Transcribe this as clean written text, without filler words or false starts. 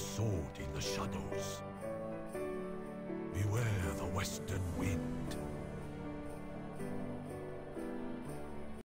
sword in the shadows. Beware the western wind.